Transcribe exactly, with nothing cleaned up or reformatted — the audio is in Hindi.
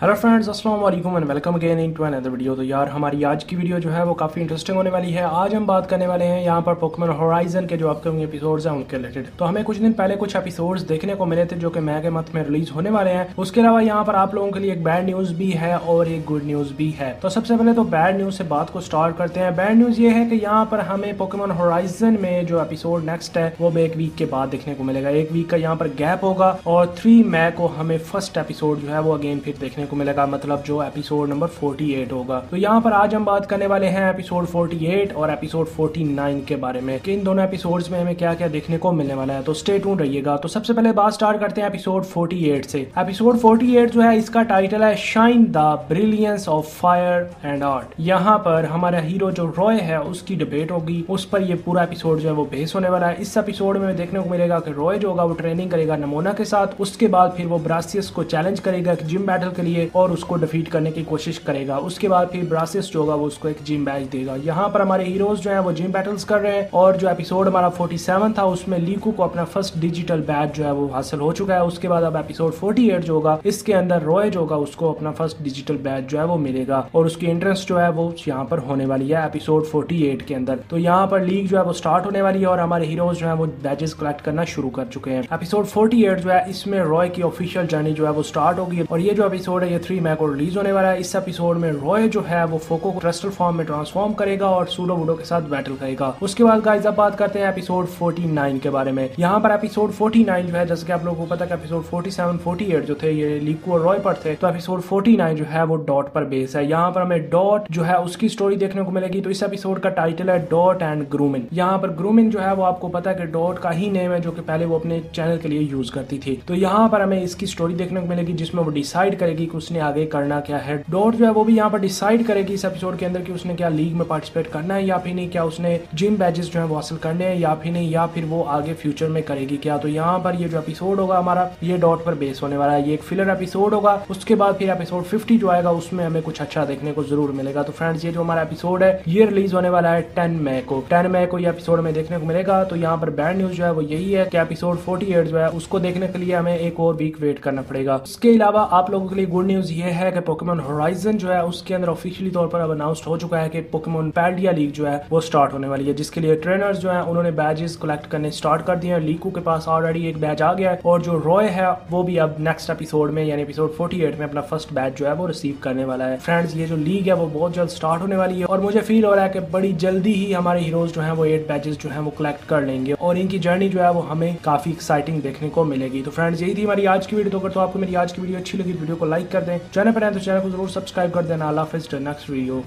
हेलो फ्रेंड्स, अस्सलाम वालेकुम and welcome again in to another video. तो यार हमारी आज की वीडियो जो है वो काफ़ी इंटरेस्टिंग होने वाली है। आज हम बात करने वाले हैं यहाँ पर पोकेमॉन होराइजन के जो अपकमिंग एपिसोड्स हैं उनके रिलेटेड। तो हमें कुछ दिन पहले कुछ एपिसोड्स देखने को मिले थे जो कि मई के मंथ में रिलीज होने वाले हैं। उसके अलावा यहाँ पर आप लोगों के लिए एक बैड न्यूज़ भी है और एक गुड न्यूज़ भी है। तो सबसे पहले तो बैड न्यूज़ से बात को स्टार्ट करते हैं। बैड न्यूज़ ये है कि यहाँ पर हमें पोकेमॉन होराइजन में जो एपिसोड नेक्स्ट है वो एक वीक के बाद देखने को मिलेगा। एक वीक का यहाँ पर गैप होगा और थ्री मई को हमें फर्स्ट एपिसोड जो है वो अगेन फिर देखने को मिलेगा, मतलब जो एपिसोड नंबर अड़तालीस होगा। तो यहाँ पर आज हम बात करने वाले हैं एपिसोड अड़तालीस और एपिसोड उनचास के बारे में कि इन दोनों एपिसोड्स में हमें क्या क्या देखने को मिलने वाला है। तो स्टे ट्यून रहिएगा। तो सबसे पहले बात स्टार्ट करते हैं एपिसोड अड़तालीस से। एपिसोड अड़तालीस जो है इसका टाइटल है shine the brilliance of fire and art. यहाँ पर हमारा हीरो जो रॉय है उसकी डिबेट होगी, उस पर यह पूरा एपिसोड जो है वो बेस होने वाला है। इस एपिसोड में देखने को मिलेगा कि रॉय जो होगा वो ट्रेनिंग करेगा नमोना के साथ, उसके बाद फिर वो ब्रासियस को चैलेंज करेगा जिम बैटल के लिए और उसको डिफीट करने की कोशिश करेगा। उसके बाद फिर ब्रासिस जो होगा वो उसको एक जिम बैच देगा। यहाँ पर हमारे हीरोज जो हैं वो जिम बैटल्स कर रहे हैं और जो एपिसोड हमारा सैंतालीस था उसमें लीकू को अपना फर्स्ट डिजिटल बैच जो है वो हासिल हो चुका है। उसके बाद अब एपिसोड अड़तालीस जो होगा इसके अंदर रॉय जो होगा उसको अपना फर्स्ट डिजिटल बैच जो है वो मिलेगा और उसकी एंट्रेंस जो है वो यहाँ पर होने वाली है एपिसोड अड़तालीस के अंदर। तो यहाँ पर लीग जो है वो स्टार्ट होने वाली है और हमारे हीरोज जो है वो बैचेस कलेक्ट करना शुरू कर चुके हैं। एपिसोड अड़तालीस जो है इसमें रॉय की ऑफिशियल जर्नी जो है वो स्टार्ट होगी और ये जो एपिसोड है ये थ्री मई को रिलीज होने वाला है। इस एपिसोड में रॉय जो है वो फोको को क्रिस्टल फॉर्म में ट्रांसफॉर्म करेगा और सूडो वुडो के साथ बैटल करेगा। उसके बाद गाइस अब बात करते हैं एपिसोड उनचास के बारे में। यहाँ पर एपिसोड उनचास जो है, जैसे कि आप लोगों को पता है कि एपिसोड सैंतालीस अड़तालीस जो थे ये लीकू और रॉय पर थे, तो एपिसोड उनचास जो है वो डॉट पर बेस है। यहाँ पर हमें डॉट जो है उसकी स्टोरी देखने को मिलेगी। तो इस एपिसोड का टाइटल है डॉट एंड ग्रूमिन। यहाँ पर ग्रूमिन जो है वो आपको पता है कि डॉट का ही नेम है जो कि पहले वो अपने चैनल के लिए यूज करती थी। तो यहाँ पर हमें इसकी स्टोरी देखने को मिलेगी जिसमें वो डिसाइड करेगी कि उसने आगे करना क्या है। डॉट जो है वो भी यहाँ पर डिसाइड करेगी इस एपिसोड के अंदर कि उसने क्या लीग में पार्टिसिपेट करना है या फिर नहीं, क्या उसने जिम बैजेस जो है वो हासिल करने हैं या फिर नहीं, या फिर वो आगे फ्यूचर में करेगी क्या। तो यहाँ पर ये जो एपिसोड होगा हमारा ये डॉट पर बेस होने वाला है। ये एक फिलर एपिसोड होगा। उसके बाद फिर एपिसोड पचास जो आएगा उसमें हमें कुछ अच्छा देखने को जरूर मिलेगा। तो फ्रेंड्स ये जो हमारा एपिसोड है ये रिलीज होने वाला है टेन मई को। टेन मई को ये एपिसोड हमें देखने को मिलेगा। तो यहाँ पर बैड न्यूज जो है वो यही है कि एपिसोड अड़तालीस जो है उसको देखने के लिए हमें एक और वीक वेट करना पड़ेगा। उसके अलावा आप लोगों के लिए गुड न्यूज ये है कि पोकेमॉन होराइजन जो है उसके अंदर ऑफिशियली तौर पर अब अनाउंस्ड हो चुका है कि पोकेमॉन पैल्डिया लीग जो है वो स्टार्ट होने वाली है, जिसके लिए ट्रेनर्स जो है उन्होंने बैजेस कलेक्ट करने स्टार्ट कर दिए हैं। लीकू के पास ऑलरेडी एक बैच आ गया है और जो रॉय है वो भी अब नेक्स्ट एपिसोड में यानी एपिसोड अड़तालीस में अपना फर्स्ट बैच जो है वो रिसीव करने वाला है। फ्रेंड्स ये जो लीग है वो बहुत जल्द स्टार्ट होने वाली है और मुझे फील हो रहा है कि बड़ी जल्दी ही हमारे हीरोज जो है वो एट बैचेस जो है वो कलेक्ट कर लेंगे और इनकी जर्नी जो है वो हमें काफी एक्साइटिंग देखने को मिलेगी। तो फ्रेंड्स यही थी हमारी आज की वीडियो। तो आपको मेरी आज की वीडियो अच्छी लगी, वीडियो को लाइक कर दें, चैनल पर आए तो चैनल को जरूर सब्सक्राइब कर देना। अल्लाह हाफिज़, नेक्स्ट वीडियो।